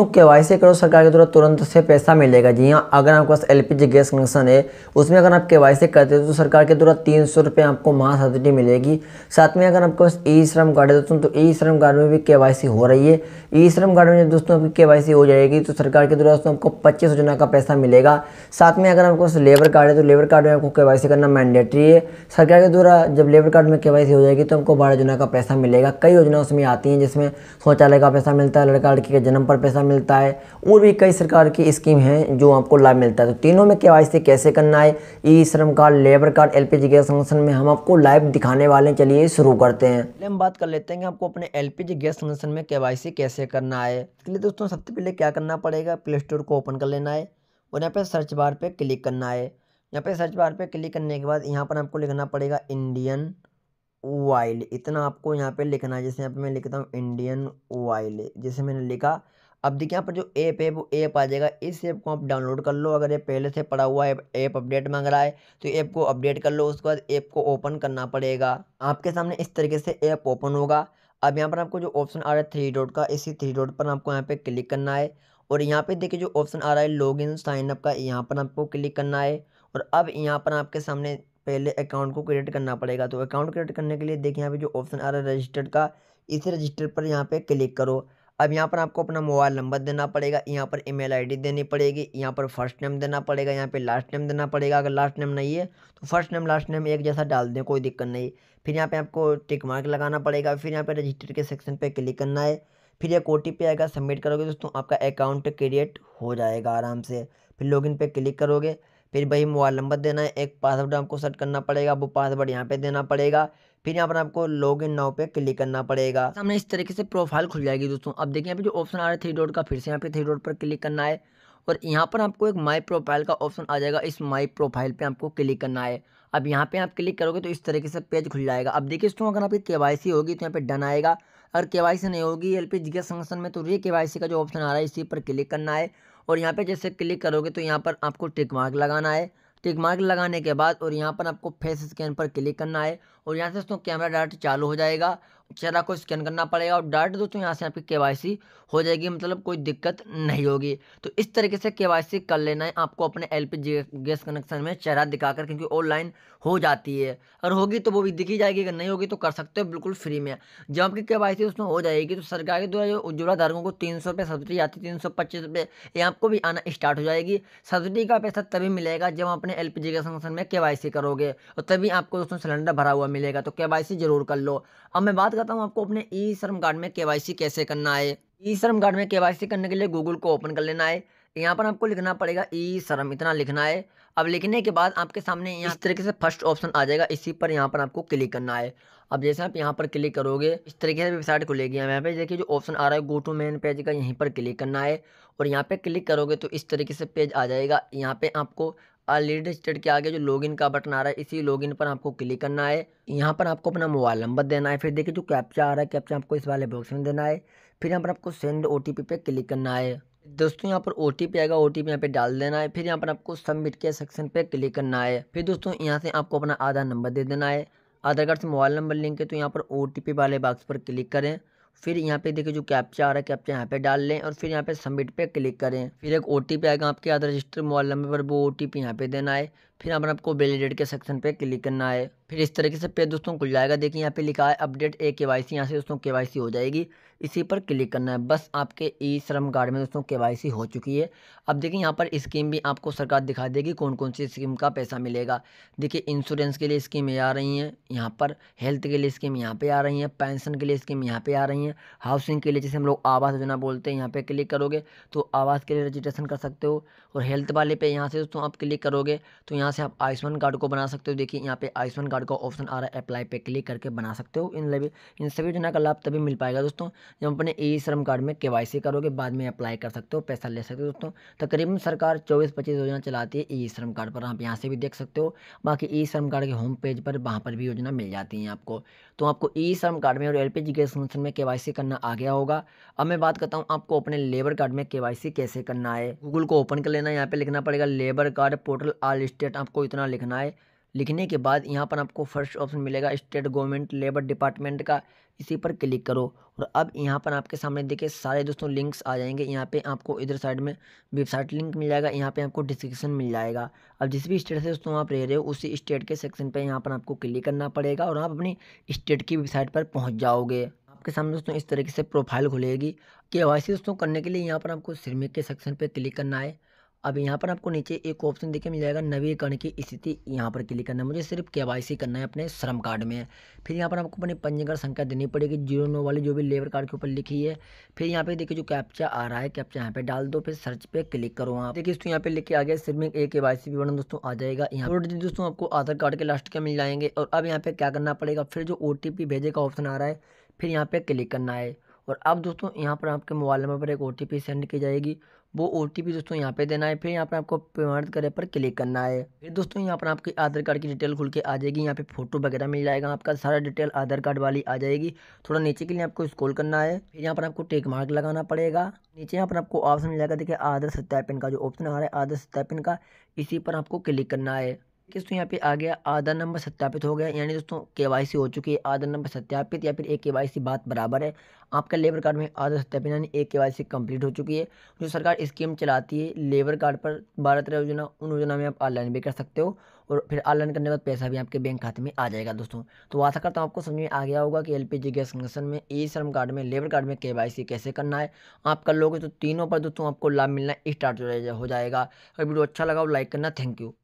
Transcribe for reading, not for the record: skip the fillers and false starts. तो केवाईसी करो सरकार के द्वारा तुरंत से पैसा मिलेगा। जी हाँ, अगर आपके पास एलपीजी गैस कनेक्शन है उसमें अगर आप केवाईसी करते हो तो सरकार के द्वारा 300 रुपये आपको माह सब्सिडी मिलेगी। साथ में अगर आपके पास ई श्रम कार्ड है दोस्तों, तो ई श्रम कार्ड में भी केवाईसी हो रही है। ई श्रम कार्ड में दोस्तों आपकी केवाईसी हो जाएगी तो सरकार के द्वारा दोस्तों आपको 25 योजना का पैसा मिलेगा। साथ में अगर आपके पास लेबर कार्ड है तो लेबर कार्ड में आपको केवाईसी करना मैंडेटरी है। सरकार के द्वारा जब लेबर कार्ड में केवाईसी हो जाएगी तो आपको 12 योजना का पैसा मिलेगा। कई योजना उसमें आती हैं जिसमें शौचालय का पैसा मिलता है, लड़का लड़की के जन्म पर पैसा मिलता है, और भी कई सरकार की स्कीम है जो आपको लाभ मिलता है। तो तीनों में केवाईसी कैसे करना है, e Shram card, labour card, LPG gas connection में हम आपको लाइव दिखाने वाले हैं। चलिए शुरू करते हैं। पहले हम बात कर लेते हैं कि आपको अपने एलपीजी गैस कनेक्शन में केवाईसी कैसे करना है। इसके लिए दोस्तों सबसे पहले क्या करना पड़ेगा, प्ले स्टोर को ओपन कर लेना है और यहाँ पे सर्च बार पे क्लिक करना है। यहाँ पे सर्च बार पे क्लिक करने के बाद यहाँ पर आपको लिखना पड़ेगा इंडियन ऑयल, इतना आपको यहाँ पे लिखना है। जैसे यहाँ पे मैं लिखता हूँ इंडियन ऑयल, जैसे मैंने लिखा। अब देखिए यहाँ पर जो ऐप है वो ऐप आ जाएगा। इस ऐप को आप डाउनलोड कर लो। अगर ये पहले से पड़ा हुआ ऐप अपडेट मांग रहा है तो ऐप को अपडेट कर लो। उसके बाद ऐप को ओपन करना पड़ेगा। आपके सामने इस तरीके से ऐप ओपन होगा। अब यहाँ पर आपको जो ऑप्शन आ रहा है 3 डॉट का, इसी 3 डॉट पर आपको यहाँ पे क्लिक करना है। और यहाँ पे देखिए जो ऑप्शन आ रहा है लॉगिन साइन अप का, यहाँ पर आपको क्लिक करना है। और अब यहाँ पर आपके सामने पहले अकाउंट को क्रिएट करना पड़ेगा। तो अकाउंट क्रिएट करने के लिए देखिए यहाँ पे जो ऑप्शन आ रहा है रजिस्टर्ड का, इस रजिस्टर पर यहाँ पे क्लिक करो। अब यहाँ पर आपको अपना मोबाइल नंबर देना पड़ेगा, यहाँ पर ईमेल आईडी देनी पड़ेगी, यहाँ पर फर्स्ट नेम देना पड़ेगा, यहाँ पे लास्ट नेम देना पड़ेगा। अगर लास्ट नेम नहीं है तो फर्स्ट नेम लास्ट नेम एक जैसा डाल दें, कोई दिक्कत नहीं। फिर यहाँ पे आपको टिक मार्क लगाना पड़ेगा। फिर यहाँ पे रजिस्टर के सेक्शन पे क्लिक करना है। फिर एक OTP आएगा, सबमिट करोगे दोस्तों आपका अकाउंट क्रिएट हो जाएगा आराम से। फिर लॉगिन पे क्लिक करोगे, फिर वही मोबाइल नंबर देना है, एक पासवर्ड आपको सेट करना पड़ेगा, वो पासवर्ड यहाँ पे देना पड़ेगा। फिर यहाँ पर आपको लॉगिन नाउ पे क्लिक करना पड़ेगा। सामने इस तरीके से प्रोफाइल खुल जाएगी दोस्तों। अब देखिए यहाँ पे जो ऑप्शन आ रहा है 3 डॉट का, फिर से यहाँ पे 3 डॉट पर क्लिक करना है। और यहाँ पर आपको एक माई प्रोफाइल का ऑप्शन आ जाएगा, इस माई प्रोफाइल पे आपको क्लिक करना है। अब यहाँ पे आप क्लिक करोगे तो इस तरीके से पेज खुल जाएगा। अब देखिए दोस्तों अगर आपकी केवाईसी होगी तो यहाँ पे डन आएगा। अगर केवाईसी नहीं होगी एलपीजी गैस कनेक्शन में तो री केवाईसी का जो ऑप्शन आ रहा है इसी पर क्लिक करना है। और यहाँ पे जैसे क्लिक करोगे तो यहाँ पर आपको टिक मार्क लगाना है। टिक मार्क लगाने के बाद और यहाँ पर आपको फेस स्कैन पर क्लिक करना है। और यहाँ से दोस्तों कैमरा डायरेक्ट चालू हो जाएगा, चेहरा को स्कैन करना पड़ेगा और डायरेक्ट दोस्तों यहाँ से आपकी केवाईसी हो जाएगी, मतलब कोई दिक्कत नहीं होगी। तो इस तरीके से केवाईसी कर लेना है आपको अपने एलपीजी गैस कनेक्शन में चेहरा दिखाकर, क्योंकि ऑनलाइन हो जाती है। अगर होगी तो वो भी दिखी जाएगी, अगर नहीं होगी तो कर सकते हो बिल्कुल फ्री में। जब आपकी केवाईसी उसमें हो जाएगी तो सरकार के द्वारा उज्ज्वला धारकों को 300 रुपये सब्सिडी आती है, 325 रुपये ये आपको भी आना स्टार्ट हो जाएगी। सब्सिडी का पैसा तभी मिलेगा जब अपने एलपीजी गैस कनेक्शन में केवाईसी करोगे, और तभी आपको दोस्तों सिलेंडर भरा हुआ मिलेगा। तो केवाईसी जरूर कर लो। अब मैं बात करता हूँ आपको अपने ई श्रम कार्ड में केवाईसी कैसे करना है। ई श्रम कार्ड में केवाईसी करने के लिए गूगल को ओपन कर लेना है। यहाँ पर आपको लिखना पड़ेगा ई श्रम, इतना लिखना है। अब लिखने के बाद आपके सामने यहाँ इस तरीके से फर्स्ट ऑप्शन आ जाएगा, इसी पर यहाँ पर आपको क्लिक करना है। अब जैसे आप यहाँ पर क्लिक करोगे इस तरीके से वेबसाइट खुलेगी। यहाँ पे देखिए जो ऑप्शन आ रहा है गो टू मेन पेज का, यहीं पर क्लिक करना है। और यहाँ पे क्लिक करोगे तो इस तरीके से पेज आ जाएगा। यहाँ पे आपको ऑलरेडी रजिस्टर्ड के आगे जो लॉगिन का बटन आ रहा है, इसी लॉगिन पर आपको क्लिक करना है। यहाँ पर आपको अपना मोबाइल नंबर देना है। फिर देखिए जो कैप्चा आ रहा है, कैप्चा आपको इस वाले बॉक्स में देना है। फिर यहाँ पर आपको सेंड OTP पे क्लिक करना है। दोस्तों यहाँ पर OTP आएगा, OTP यहाँ पे डाल देना है। फिर यहाँ पर आपको सबमिट के सेक्शन पे क्लिक करना है। फिर दोस्तों यहाँ से आपको अपना आधार नंबर दे देना है। आधार कार्ड से मोबाइल नंबर लिंक है तो यहाँ पर OTP वाले बॉक्स पर क्लिक करें। फिर यहाँ पे देखिए जो कैप्चा आ रहा है, कैप्चा यहाँ पे डाल लें और फिर यहाँ पे सबमिट पे क्लिक करें। फिर एक OTP आएगा आपके आधार रजिस्टर मोबाइल नंबर पर, वो OTP यहाँ पे देना है। फिर यहाँ पर आपको वैलिडेट के सेक्शन पे क्लिक करना है। फिर इस तरीके से पेज दोस्तों खुल जाएगा। देखिए यहाँ पे लिखा है अपडेट ए केवाईसी, यहाँ से दोस्तों केवाईसी हो जाएगी, इसी पर क्लिक करना है। बस आपके ई श्रम कार्ड में दोस्तों केवाईसी हो चुकी है। अब देखिए यहाँ पर स्कीम भी आपको सरकार दिखा देगी, कौन कौन सी स्कीम का पैसा मिलेगा। देखिए इंश्योरेंस के लिए स्कीमें आ रही हैं यहाँ पर, हेल्थ के लिए स्कीम यहाँ पर आ रही हैं, पेंशन के लिए स्कीम यहाँ पर आ रही हैं, हाउसिंग के लिए जैसे हम लोग आवास योजना बोलते हैं, यहाँ पर क्लिक करोगे तो आवास के लिए रजिस्ट्रेशन कर सकते हो। और हेल्थ वाले पे यहाँ से दोस्तों आप क्लिक करोगे तो यहाँ से आप आयुष्मान कार्ड को बना सकते हो। देखिए यहाँ पे आयुष्मान कार्ड का ऑप्शन आ रहा है, अप्लाई पे क्लिक करके बना सकते हो। इन सभी योजना का लाभ तभी मिल पाएगा दोस्तों जब अपने ई श्रम कार्ड में केवाईसी करोगे, बाद में अप्लाई कर सकते हो, पैसा ले सकते हो। दोस्तों तकरीबन सरकार 24-25 योजना चलाती है ई श्रम कार्ड पर, आप यहाँ से भी देख सकते हो। बाकी ई श्रम कार्ड के होम पेज पर वहाँ पर भी योजना मिल जाती है आपको। तो आपको ई श्रम कार्ड में और LPG गैस कनेक्शन में केवाईसी करना आ गया होगा। अब मैं बात करता हूँ आपको अपने लेबर कार्ड में केवाईसी कैसे करना है। गूगल को ओपन कर लेना है। यहाँ पर लिखना पड़ेगा labour card portal all state, आपको इतना लिखना है। लिखने के बाद यहाँ पर आपको फर्स्ट ऑप्शन मिलेगा स्टेट गवर्नमेंट लेबर डिपार्टमेंट का, इसी पर क्लिक करो। और अब यहाँ पर आपके सामने देखिए सारे दोस्तों लिंक्स आ जाएंगे। यहाँ पे आपको इधर साइड में वेबसाइट लिंक मिल जाएगा, यहाँ पे आपको डिस्क्रिप्शन मिल जाएगा। अब जिस भी स्टेट से दोस्तों आप रह रहे हो उसी स्टेट के सेक्शन पे यहाँ पर आपको क्लिक करना पड़ेगा और आप अपनी स्टेट की वेबसाइट पर पहुँच जाओगे। आपके सामने दोस्तों इस तरीके से प्रोफाइल खुलेगी। KYC दोस्तों करने के लिए यहाँ पर आपको श्रमिक के सेक्शन पर क्लिक करना है। अब यहाँ पर आपको नीचे एक ऑप्शन देखिए मिल जाएगा नवीकरण की स्थिति, यहाँ पर क्लिक करना है। मुझे सिर्फ KYC करना है अपने श्रम कार्ड में। फिर यहाँ पर आपको अपनी पंजीकरण संख्या देनी पड़ेगी 09 वाली जो भी लेबर कार्ड के ऊपर लिखी है। फिर यहाँ पे देखिए जो कैप्चा आ रहा है कैप्चा यहाँ पे डाल दो, फिर सर्च पे क्लिक करो। आप देखिए दोस्तों यहाँ पे लेके आ गया श्रमिक एक KYC विवरण दोस्तों आ जाएगा। यहाँ पर दोस्तों आपको आधार कार्ड के लास्ट के मिल जाएंगे। और अब यहाँ पे क्या करना पड़ेगा, फिर जो OTP भेजे का ऑप्शन आ रहा है फिर यहाँ पे क्लिक करना है। और अब दोस्तों यहाँ पर आपके मोबाइल नंबर पर एक OTP सेंड की जाएगी, वो OTP दोस्तों यहाँ पे देना है। फिर यहाँ पर आपको पेमेंट करे पर क्लिक करना है। फिर दोस्तों यहाँ पर आपके आधार कार्ड की डिटेल खुल के आ जाएगी, यहाँ पे फोटो वगैरह मिल जाएगा, आपका सारा डिटेल आधार कार्ड वाली आ जाएगी। थोड़ा नीचे के लिए आपको स्क्रॉल करना है, फिर यहाँ पर आपको टिक मार्क लगाना पड़ेगा। नीचे यहाँ पर आपको ऑप्शन मिल जाएगा, देखिए आधार सत्यापन का जो ऑप्शन आ रहा है आधार सत्यापन का, इसी पर आपको क्लिक करना है। दोस्तों यहाँ पे आ गया आधार नंबर सत्यापित हो गया, यानी दोस्तों KYC हो चुकी है। आधार नंबर सत्यापित या फिर एक KYC बात बराबर है। आपका लेबर कार्ड में आधार सत्यापित यानी एक KYC कंप्लीट हो चुकी है। जो सरकार स्कीम चलाती है लेबर कार्ड पर 12 योजना, उन योजना में आप ऑनलाइन भी कर सकते हो और फिर ऑनलाइन करने के बाद पैसा भी आपके बैंक खाते में आ जाएगा दोस्तों। तो आशा करता हूँ आपको समझ में आ गया होगा कि LPG गैस कनेक्शन में, e-श्रम कार्ड में, लेबर कार्ड में KYC कैसे करना है। आप कर लोगे तो तीनों पर दोस्तों आपको लाभ मिलना स्टार्ट हो जाएगा। अगर वीडियो अच्छा लगा हो लाइक करना। Thank you.